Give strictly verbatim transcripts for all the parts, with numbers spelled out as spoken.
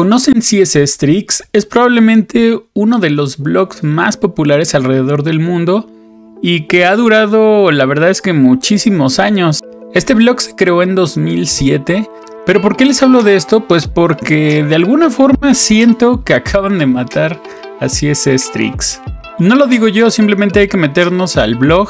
¿Conocen C S S Tricks? Es probablemente uno de los blogs más populares alrededor del mundo y que ha durado, la verdad es que muchísimos años. Este blog se creó en dos mil siete, pero ¿por qué les hablo de esto? Pues porque de alguna forma siento que acaban de matar a C S S Tricks. No lo digo yo, simplemente hay que meternos al blog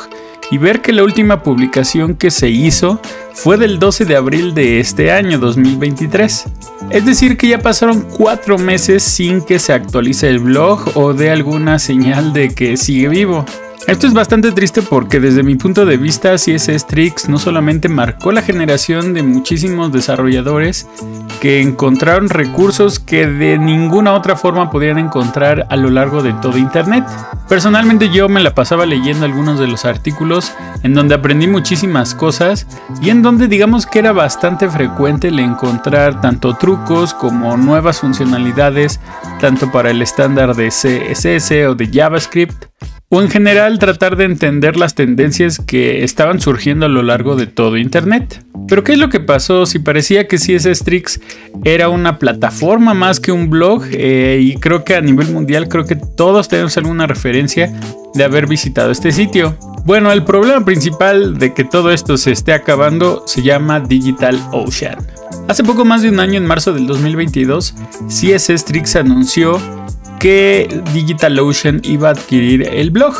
y ver que la última publicación que se hizo fue del doce de abril de este año dos mil veintitrés. Es decir que ya pasaron cuatro meses sin que se actualice el blog o dé alguna señal de que sigue vivo. Esto es bastante triste porque desde mi punto de vista C S S Tricks no solamente marcó la generación de muchísimos desarrolladores que encontraron recursos que de ninguna otra forma podían encontrar a lo largo de todo internet. Personalmente yo me la pasaba leyendo algunos de los artículos en donde aprendí muchísimas cosas y en donde digamos que era bastante frecuente el encontrar tanto trucos como nuevas funcionalidades tanto para el estándar de C S S o de JavaScript, o en general tratar de entender las tendencias que estaban surgiendo a lo largo de todo internet. Pero ¿qué es lo que pasó? Si parecía que C S S Tricks era una plataforma más que un blog, eh, y creo que a nivel mundial creo que todos tenemos alguna referencia de haber visitado este sitio. Bueno, el problema principal de que todo esto se esté acabando se llama DigitalOcean. Hace poco más de un año, en marzo del dos mil veintidós, C S S Tricks anunció que DigitalOcean iba a adquirir el blog.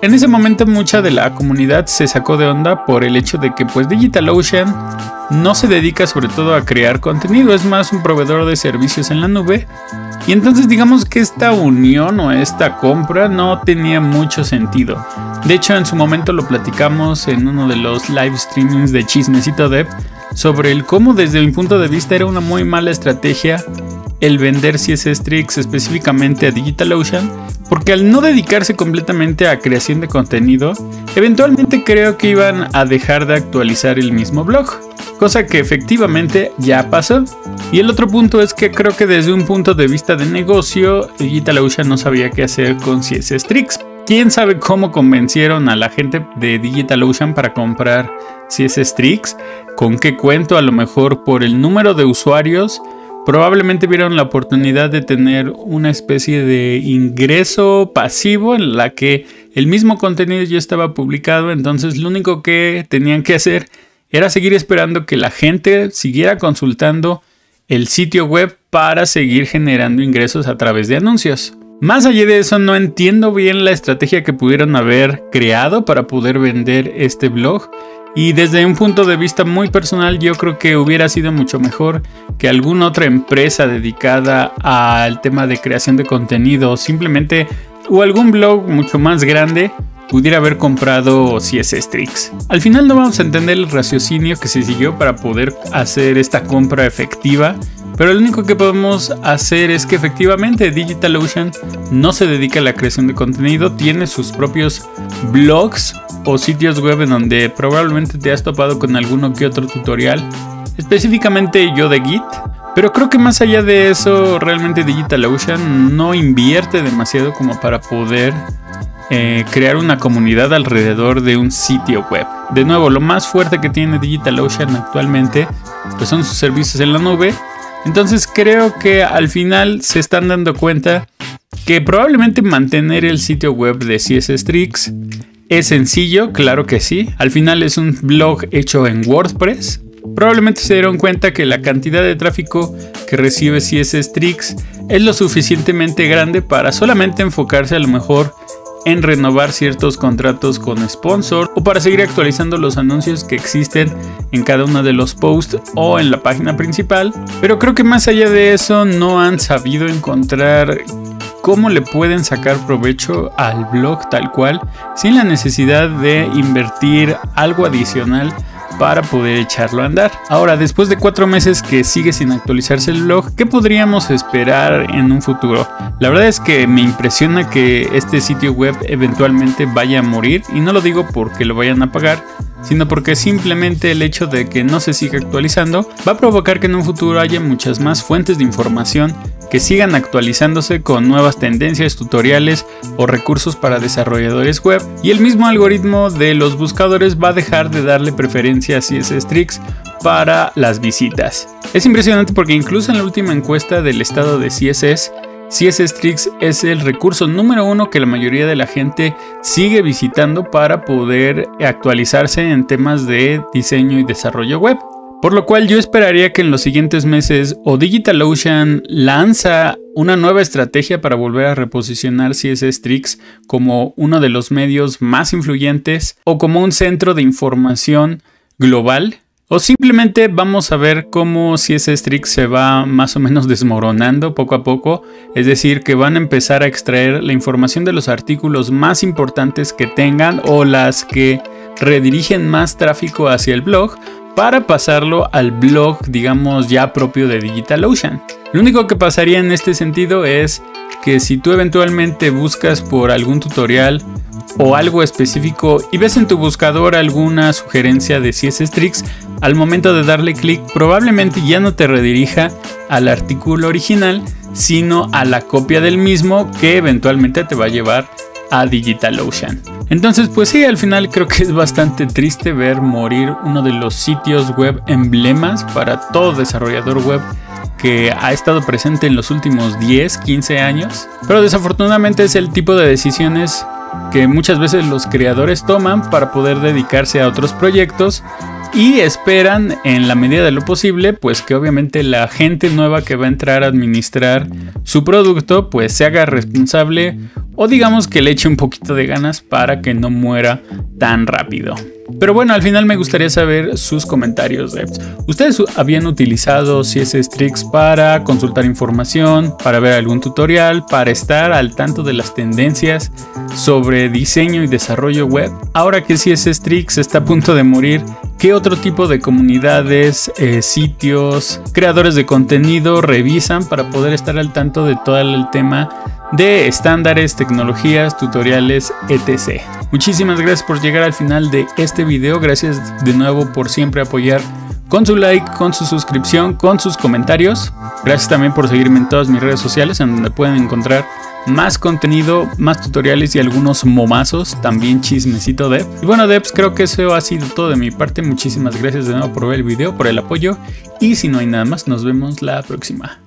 En ese momento mucha de la comunidad se sacó de onda por el hecho de que pues DigitalOcean no se dedica sobre todo a crear contenido, es más un proveedor de servicios en la nube, y entonces digamos que esta unión o esta compra no tenía mucho sentido. De hecho, en su momento lo platicamos en uno de los live streamings de Chismecito Dev sobre el cómo desde mi punto de vista era una muy mala estrategia el vender C S S Tricks específicamente a DigitalOcean, porque al no dedicarse completamente a creación de contenido, eventualmente creo que iban a dejar de actualizar el mismo blog, cosa que efectivamente ya pasó. Y el otro punto es que creo que desde un punto de vista de negocio, DigitalOcean no sabía qué hacer con C S S Tricks. ¿Quién sabe cómo convencieron a la gente de DigitalOcean para comprar C S S Tricks? ¿Con qué cuento? A lo mejor por el número de usuarios. Probablemente vieron la oportunidad de tener una especie de ingreso pasivo en la que el mismo contenido ya estaba publicado, entonces lo único que tenían que hacer era seguir esperando que la gente siguiera consultando el sitio web para seguir generando ingresos a través de anuncios. Más allá de eso, no entiendo bien la estrategia que pudieron haber creado para poder vender este blog. Y desde un punto de vista muy personal, yo creo que hubiera sido mucho mejor que alguna otra empresa dedicada al tema de creación de contenido, simplemente, o algún blog mucho más grande, pudiera haber comprado C S S Tricks. Al final no vamos a entender el raciocinio que se siguió para poder hacer esta compra efectiva, pero lo único que podemos hacer es que efectivamente DigitalOcean no se dedica a la creación de contenido, tiene sus propios blogs o sitios web en donde probablemente te has topado con alguno que otro tutorial, específicamente yo de Git, pero creo que más allá de eso realmente DigitalOcean no invierte demasiado como para poder eh, crear una comunidad alrededor de un sitio web. De nuevo, lo más fuerte que tiene DigitalOcean actualmente pues son sus servicios en la nube, entonces creo que al final se están dando cuenta que probablemente mantener el sitio web de C S S Tricks ¿es sencillo? Claro que sí. Al final es un blog hecho en WordPress. Probablemente se dieron cuenta que la cantidad de tráfico que recibe C S S Tricks es lo suficientemente grande para solamente enfocarse a lo mejor en renovar ciertos contratos con sponsor o para seguir actualizando los anuncios que existen en cada uno de los posts o en la página principal. Pero creo que más allá de eso no han sabido encontrar cómo le pueden sacar provecho al blog tal cual sin la necesidad de invertir algo adicional para poder echarlo a andar. Ahora, después de cuatro meses que sigue sin actualizarse el blog, ¿qué podríamos esperar en un futuro? La verdad es que me impresiona que este sitio web eventualmente vaya a morir, y no lo digo porque lo vayan a pagar, sino porque simplemente el hecho de que no se siga actualizando va a provocar que en un futuro haya muchas más fuentes de información que sigan actualizándose con nuevas tendencias, tutoriales o recursos para desarrolladores web, y el mismo algoritmo de los buscadores va a dejar de darle preferencia a C S S Tricks para las visitas. Es impresionante porque incluso en la última encuesta del estado de C S S, C S S Tricks es el recurso número uno que la mayoría de la gente sigue visitando para poder actualizarse en temas de diseño y desarrollo web. Por lo cual yo esperaría que en los siguientes meses o DigitalOcean lanza una nueva estrategia para volver a reposicionar C S S Tricks como uno de los medios más influyentes o como un centro de información global, o simplemente vamos a ver cómo C S S Tricks se va más o menos desmoronando poco a poco, es decir, que van a empezar a extraer la información de los artículos más importantes que tengan o las que redirigen más tráfico hacia el blog para pasarlo al blog, digamos, ya propio de DigitalOcean. Lo único que pasaría en este sentido es que si tú eventualmente buscas por algún tutorial o algo específico y ves en tu buscador alguna sugerencia de C S S Tricks, al momento de darle clic probablemente ya no te redirija al artículo original, sino a la copia del mismo que eventualmente te va a llevar a DigitalOcean. Entonces pues sí, al final creo que es bastante triste ver morir uno de los sitios web emblemas para todo desarrollador web que ha estado presente en los últimos diez, quince años, pero desafortunadamente es el tipo de decisiones que muchas veces los creadores toman para poder dedicarse a otros proyectos y esperan, en la medida de lo posible, pues que obviamente la gente nueva que va a entrar a administrar su producto pues se haga responsable o digamos que le eche un poquito de ganas para que no muera tan rápido. Pero bueno, al final me gustaría saber sus comentarios, devs. ¿Ustedes habían utilizado C S S Tricks para consultar información, para ver algún tutorial, para estar al tanto de las tendencias sobre diseño y desarrollo web? Ahora que C S S Tricks está a punto de morir, ¿qué otro tipo de comunidades, eh, sitios, creadores de contenido revisan para poder estar al tanto de todo el tema de estándares, tecnologías, tutoriales, etcétera? Muchísimas gracias por llegar al final de este video. Gracias de nuevo por siempre apoyar con su like, con su suscripción, con sus comentarios. Gracias también por seguirme en todas mis redes sociales, en donde pueden encontrar más contenido, más tutoriales y algunos momazos, también Chismecito Dev. Y bueno, devs, creo que eso ha sido todo de mi parte. Muchísimas gracias de nuevo por ver el video, por el apoyo, y si no hay nada más, nos vemos la próxima.